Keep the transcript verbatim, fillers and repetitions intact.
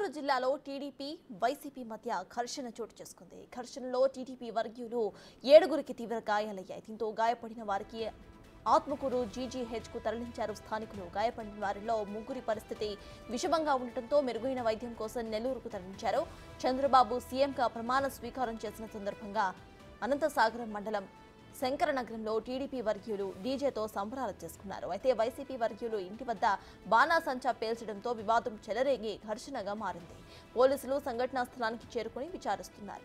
గుంటూరు జిల్లాలో TDP YCP మధ్య ఘర్షణ చోటు చేసుకుంది. ఘర్షణలో టీడీపీ వర్గీయులు ఏడుగురికి తీవ్ర గాయాలయ్యాయి. దీంతో గాయపడిన వారికి ఆత్మకూరు జీజీహెచ్కు తరలించారు స్థానికులు. గాయపడిన వారిలో ముగ్గురి పరిస్థితి విషమంగా ఉండటంతో మెరుగైన వైద్యం కోసం నెల్లూరుకు తరలించారు. చంద్రబాబు సీఎంగా ప్రమాణ స్వీకారం చేసిన సందర్భంగా అనంతసాగరం మండలం శంకరనగరంలో టీడీపీ వర్గీయులు డీజేతో సంబరాలు చేసుకున్నారు. అయితే వైసీపీ వర్గీయులు ఇంటి వద్ద బాణాసంచా పేల్చడంతో వివాదం చెలరేగి ఘర్షణగా మారింది. పోలీసులు సంఘటనా స్థలానికి చేరుకుని విచారిస్తున్నారు.